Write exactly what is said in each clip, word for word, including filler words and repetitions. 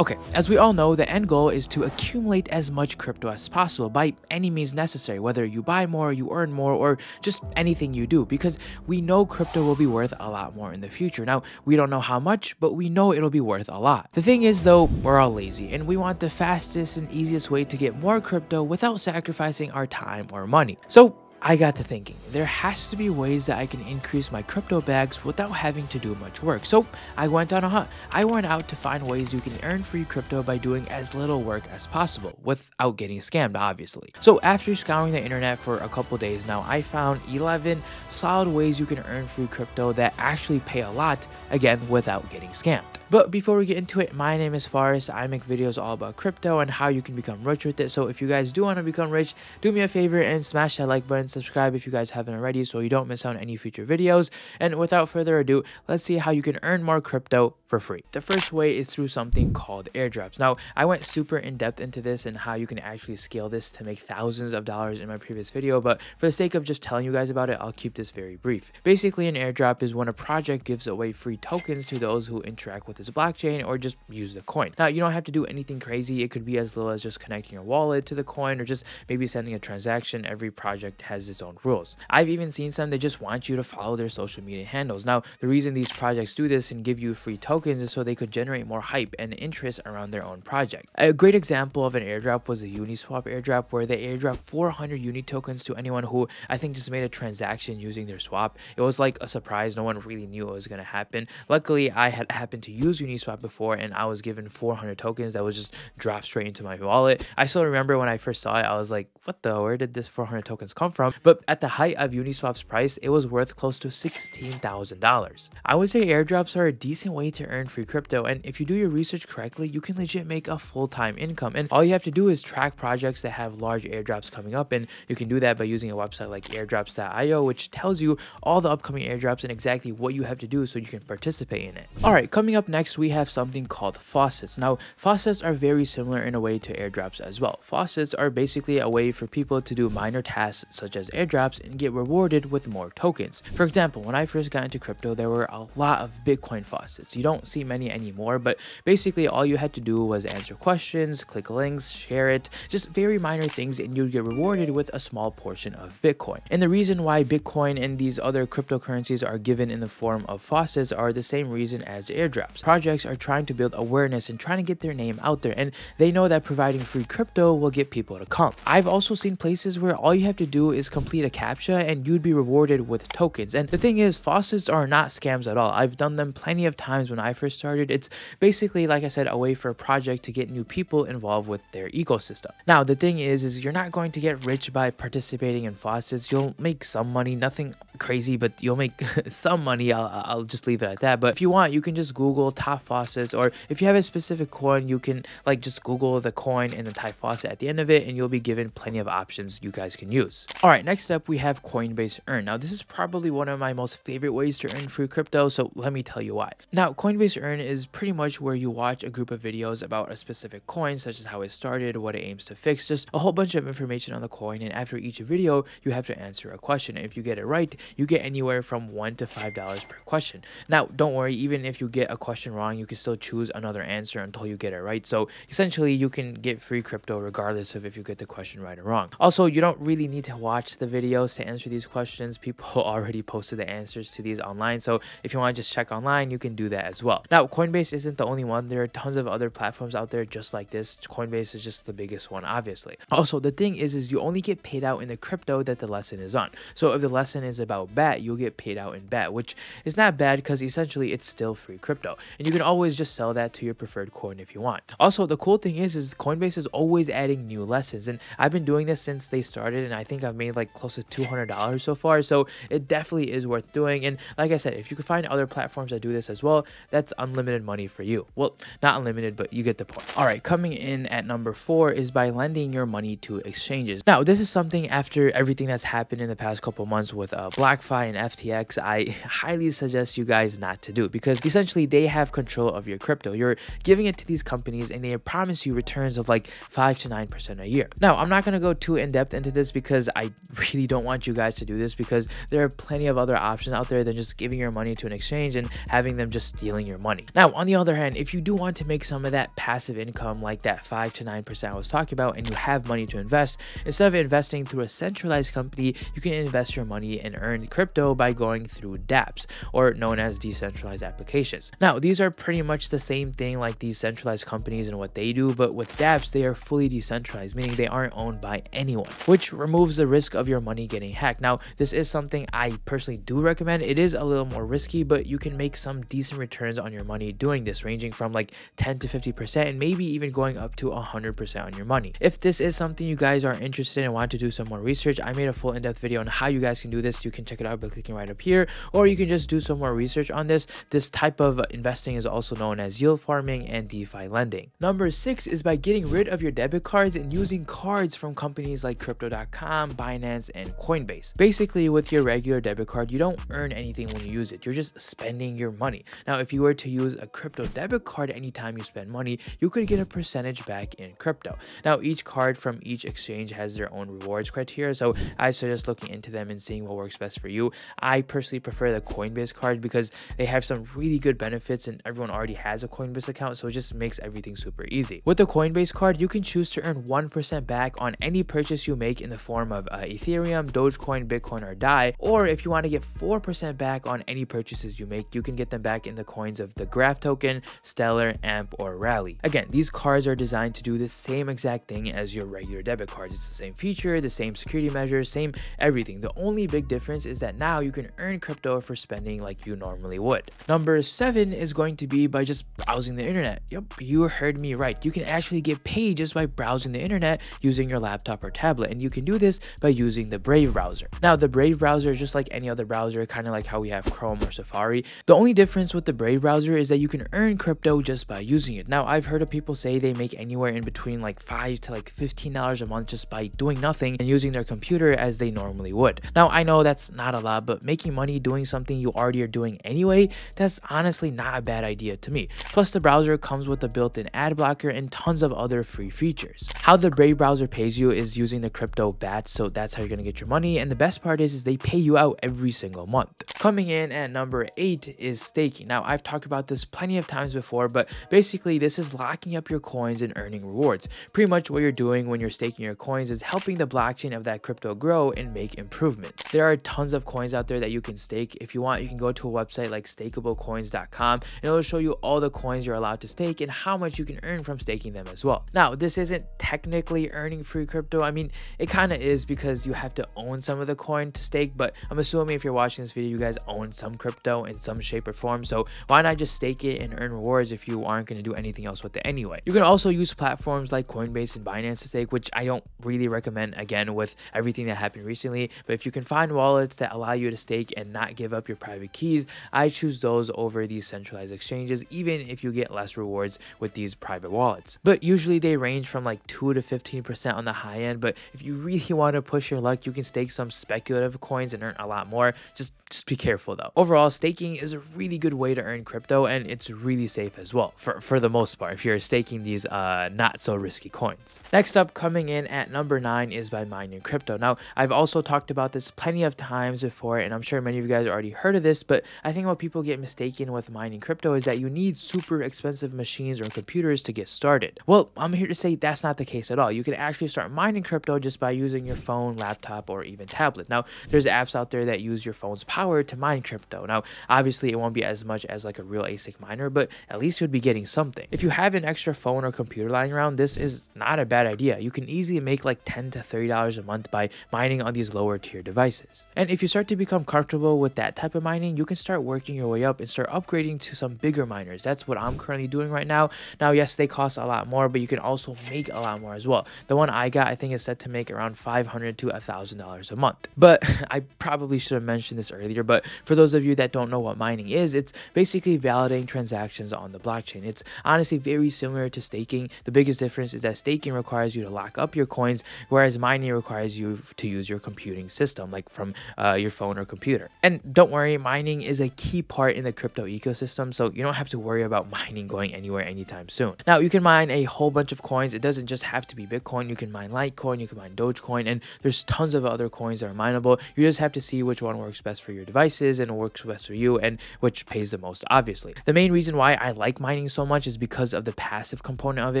Okay, as we all know, the end goal is to accumulate as much crypto as possible by any means necessary, whether you buy more, you earn more, or just anything you do, because we know crypto will be worth a lot more in the future. Now, we don't know how much, but we know it'll be worth a lot. The thing is though, we're all lazy and we want the fastest and easiest way to get more crypto without sacrificing our time or money. So I got to thinking, there has to be ways that I can increase my crypto bags without having to do much work. So I went on a hunt. I went out to find ways you can earn free crypto by doing as little work as possible without getting scammed, obviously. So after scouring the internet for a couple days now, I found eleven solid ways you can earn free crypto that actually pay a lot, again, without getting scammed. But before we get into it, my name is Faris. I make videos all about crypto and how you can become rich with it. So if you guys do want to become rich, do me a favor and smash that like button, subscribe if you guys haven't already so you don't miss out on any future videos. And without further ado, let's see how you can earn more crypto for free. The first way is through something called airdrops. Now, I went super in depth into this and how you can actually scale this to make thousands of dollars in my previous video. But for the sake of just telling you guys about it, I'll keep this very brief. Basically, an airdrop is when a project gives away free tokens to those who interact with this blockchain or just use the coin. Now, you don't have to do anything crazy. It could be as little as just connecting your wallet to the coin or just maybe sending a transaction. Every project has its own rules. I've even seen some that just want you to follow their social media handles. Now, the reason these projects do this and give you free tokens is so they could generate more hype and interest around their own project. A great example of an airdrop was the Uniswap airdrop, where they airdropped four hundred Uni tokens to anyone who I think just made a transaction using their swap. It was like a surprise. No one really knew it was going to happen. Luckily, I had happened to use Uniswap before and I was given four hundred tokens that was just dropped straight into my wallet. I still remember when I first saw it, I was like, what the, where did this four hundred tokens come from? But at the height of Uniswap's price, it was worth close to sixteen thousand dollars. I would say airdrops are a decent way to earn free crypto, and if you do your research correctly, you can legit make a full-time income. And all you have to do is track projects that have large airdrops coming up, and you can do that by using a website like airdrops dot i o, which tells you all the upcoming airdrops and exactly what you have to do so you can participate in it. All right, coming up next, we have something called faucets. Now, faucets are very similar in a way to airdrops as well. Faucets are basically a way for people to do minor tasks such as airdrops and get rewarded with more tokens. For example, when I first got into crypto, there were a lot of Bitcoin faucets. You don't see many anymore, but basically all you had to do was answer questions, click links, share it, just very minor things, and you'd get rewarded with a small portion of Bitcoin. And the reason why Bitcoin and these other cryptocurrencies are given in the form of faucets are the same reason as airdrops. Projects are trying to build awareness and trying to get their name out there, and they know that providing free crypto will get people to come. I've also seen places where all you have to do is complete a CAPTCHA and you'd be rewarded with tokens. And the thing is, faucets are not scams at all. I've done them plenty of times when I first started. It's basically, like I said, a way for a project to get new people involved with their ecosystem. Now, the thing is, is you're not going to get rich by participating in faucets. You'll make some money, nothing crazy, but you'll make some money. I'll, I'll just leave it at that. But if you want, you can just Google top faucets, or if you have a specific coin, you can like just Google the coin and the type faucet at the end of it, and you'll be given plenty of options you guys can use. All right, next up, we have Coinbase Earn. Now, this is probably one of my most favorite ways to earn free crypto, so let me tell you why. Now, Coinbase Earn is pretty much where you watch a group of videos about a specific coin, such as how it started, what it aims to fix, just a whole bunch of information on the coin, and after each video, you have to answer a question. And if you get it right, you get anywhere from one to five dollars per question. Now, don't worry, even if you get a question wrong, you can still choose another answer until you get it right. So essentially, you can get free crypto regardless of if you get the question right or wrong. Also, you don't really need to watch the videos to answer these questions. People already posted the answers to these online, so if you want to just check online, you can do that as well. Now, Coinbase isn't the only one. There are tons of other platforms out there just like this. Coinbase is just the biggest one, obviously. Also, the thing is, is you only get paid out in the crypto that the lesson is on. So if the lesson is about B A T, you'll get paid out in B A T, which is not bad because essentially it's still free crypto, and you can always just sell that to your preferred coin if you want. Also, the cool thing is, is Coinbase is always adding new lessons, and I've been doing this since they started, and I think I've made like close to two hundred dollars so far, so it definitely is worth doing. And like I said, if you can find other platforms that do this as well, that's unlimited money for you. Well, not unlimited, but you get the point. All right, coming in at number four is by lending your money to exchanges. Now, this is something after everything that's happened in the past couple months with uh, BlockFi and F T X, I highly suggest you guys not to do, because essentially they have control of your crypto. You're giving it to these companies and they promise you returns of like five to nine percent a year. Now, I'm not going to go too in depth into this because I really don't want you guys to do this, because there are plenty of other options out there than just giving your money to an exchange and having them just stealing your money. Now, on the other hand, if you do want to make some of that passive income, like that five to nine percent I was talking about, and you have money to invest, instead of investing through a centralized company, you can invest your money and earn crypto by going through dApps, or known as decentralized applications. Now, these are pretty much the same thing like these centralized companies and what they do, but with dApps, they are fully decentralized, meaning they aren't owned by anyone, which removes the risk of your money getting hacked. Now, this is something I personally do recommend. It is a little more risky, but you can make some decent returns on your money doing this, ranging from like ten to fifty percent and maybe even going up to one hundred percent on your money. If this is something you guys are interested in and want to do some more research, I made a full in-depth video on how you guys can do this. You can check it out by clicking right up here, or you can just do some more research on this. This type of investing is also known as yield farming and DeFi lending. Number six is by getting rid of your debit cards and using cards from companies like Crypto dot com, Binance, and Coinbase. Basically, with your regular debit card, you don't earn anything when you use it. You're just spending your money. Now, if you were to use a crypto debit card anytime you spend money, you could get a percentage back in crypto. Now, each card from each exchange has their own rewards criteria, so I suggest looking into them and seeing what works best for you. I personally prefer the Coinbase card because they have some really good benefits and everyone already has a Coinbase account, so it just makes everything super easy. With the Coinbase card, you can choose to earn one percent back on any purchase you make in the form of uh, Ethereum, Dogecoin, Bitcoin, or D A I, or if you want to get four percent back on any purchases you make, you can get them back in the coins of the Graph token, Stellar, A M P, or Rally. Again, these cards are designed to do the same exact thing as your regular debit cards. It's the same feature, the same security measures, same everything. The only big difference is that now you can earn crypto for spending like you normally would. Number seven is going to be by just browsing the internet. Yep, you heard me right. You can actually get paid just by browsing the internet using your laptop or tablet, and you can do this by using the Brave browser. Now, the Brave browser is just like any other browser, kind of like how we have Chrome or Safari. The only difference with the Brave browser is that you can earn crypto just by using it. Now, I've heard of people say they make anywhere in between like five to like fifteen dollars a month just by doing nothing and using their computer as they normally would. Now, I know that's not a lot, but making money doing something you already are doing anyway, that's honestly not a bad idea to me. Plus, the browser comes with a built-in ad blocker and tons of other free features. How the Brave browser pays you is using the crypto B A T, so that's how you're gonna get your money, and the best part is, is they pay you out every single month. Coming in at number eight is staking. Now, I've talked about this plenty of times before, but basically this is locking up your coins and earning rewards. Pretty much what you're doing when you're staking your coins is helping the blockchain of that crypto grow and make improvements. There are tons of coins out there that you can stake. If you want, you can go to a website like stakeable coins dot com and it'll show you all the coins you're allowed to stake and how much you can earn from staking them as well. Now, this isn't technically earning free crypto. I mean, it kind of is because you have to own some of the coin to stake, but I'm assuming if you're watching this video, you guys own some crypto in some shape or form, so why not just stake it and earn rewards if you aren't going to do anything else with it anyway? You can also use platforms like Coinbase and Binance to stake, which I don't really recommend, again, with everything that happened recently, but if you can find wallets that allow you to stake and not give up your private keys, I choose those over these centralized exchanges, even if you get less rewards with these private wallets. But usually they range from like two to fifteen percent on the high end, but if you really want to push your luck, you can stake some speculative coins and earn a lot more. Just Just be careful though. Overall, staking is a really good way to earn crypto and it's really safe as well, for, for the most part, if you're staking these uh, not so risky coins. Next up, coming in at number nine is by mining crypto. Now, I've also talked about this plenty of times before, and I'm sure many of you guys already heard of this, but I think what people get mistaken with mining crypto is that you need super expensive machines or computers to get started. Well, I'm here to say that's not the case at all. You can actually start mining crypto just by using your phone, laptop, or even tablet. Now, there's apps out there that use your phone's power to mine crypto. Now, obviously it won't be as much as like a real ASIC miner, but at least you'd be getting something. If you have an extra phone or computer lying around, this is not a bad idea. You can easily make like ten to thirty dollars a month by mining on these lower tier devices. And if you start to become comfortable with that type of mining, you can start working your way up and start upgrading to some bigger miners. That's what I'm currently doing right now. Now, yes, they cost a lot more, but you can also make a lot more as well. The one I got, I think, is set to make around five hundred to one thousand dollars a month. But I probably should have mentioned this earlier, either. But for those of you that don't know what mining is, it's basically validating transactions on the blockchain. It's honestly very similar to staking. The biggest difference is that staking requires you to lock up your coins, whereas mining requires you to use your computing system, like from uh, your phone or computer. And don't worry, mining is a key part in the crypto ecosystem, so you don't have to worry about mining going anywhere anytime soon. Now, you can mine a whole bunch of coins. It doesn't just have to be Bitcoin. You can mine Litecoin, you can mine Dogecoin, and there's tons of other coins that are mineable. You just have to see which one works best for your devices and works best for you, and which pays the most, obviously. The main reason why I like mining so much is because of the passive component of it,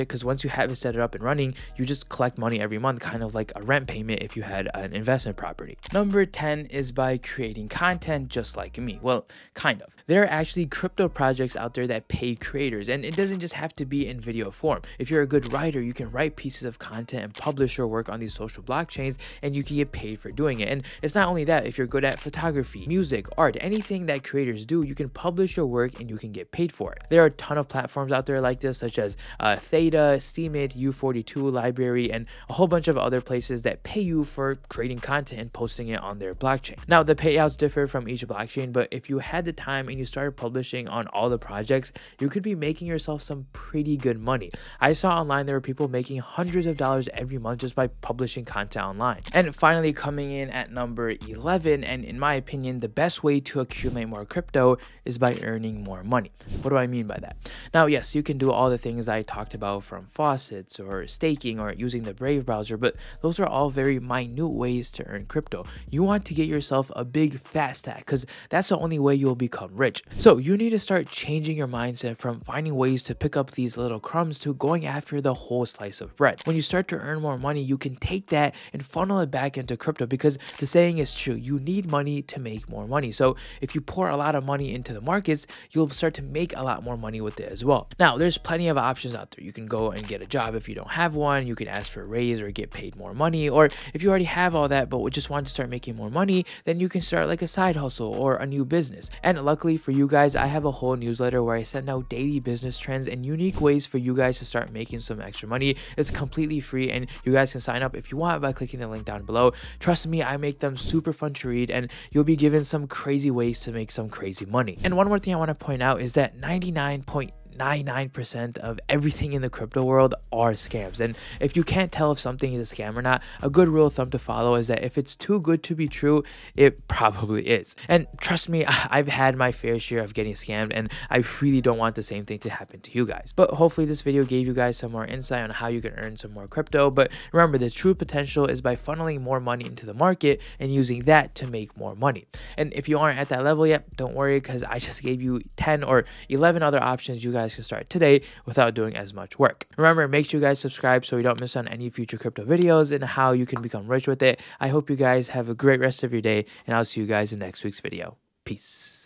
because once you have it set it up and running, you just collect money every month, kind of like a rent payment if you had an investment property. Number ten is by creating content just like me. Well, kind of. There are actually crypto projects out there that pay creators, and it doesn't just have to be in video form. If you're a good writer, you can write pieces of content and publish your work on these social blockchains, and you can get paid for doing it. And it's not only that, if you're good at photography, music, art, anything that creators do, you can publish your work and you can get paid for it. There are a ton of platforms out there like this, such as uh, Theta, Steemit, U forty-two Library, and a whole bunch of other places that pay you for creating content and posting it on their blockchain. Now, the payouts differ from each blockchain, but if you had the time and you started publishing on all the projects, you could be making yourself some pretty good money. I saw online there were people making hundreds of dollars every month just by publishing content online. And finally, coming in at number eleven, and in my opinion, the best way to accumulate more crypto is by earning more money. What do I mean by that? Now, yes, you can do all the things I talked about, from faucets or staking or using the Brave browser, but those are all very minute ways to earn crypto. You want to get yourself a big fat stack, because that's the only way you'll become rich. So you need to start changing your mindset from finding ways to pick up these little crumbs to going after the whole slice of bread. When you start to earn more money, you can take that and funnel it back into crypto, because the saying is true, you need money to make more money. So if you pour a lot of money into the markets, you'll start to make a lot more money with it as well. Now, there's plenty of options out there. You can go and get a job if you don't have one. You can ask for a raise or get paid more money. Or if you already have all that but just want to start making more money, then you can start like a side hustle or a new business. And luckily for you guys, I have a whole newsletter where I send out daily business trends and unique ways for you guys to start making some extra money. It's completely free, and you guys can sign up if you want by clicking the link down below. Trust me, I make them super fun to read, and you'll be given some crazy ways to make some crazy money. And one more thing I want to point out is that ninety-nine point nine nine percent of everything in the crypto world are scams, and if you can't tell if something is a scam or not, a good rule of thumb to follow is that if it's too good to be true, it probably is. And trust me, I've had my fair share of getting scammed, and I really don't want the same thing to happen to you guys. But hopefully this video gave you guys some more insight on how you can earn some more crypto. But remember, the true potential is by funneling more money into the market and using that to make more money. And if you aren't at that level yet, don't worry, because I just gave you ten or eleven other options you guys guys can start today without doing as much work. Remember, make sure you guys subscribe so you don't miss on any future crypto videos and how you can become rich with it. I hope you guys have a great rest of your day, and I'll see you guys in next week's video. Peace.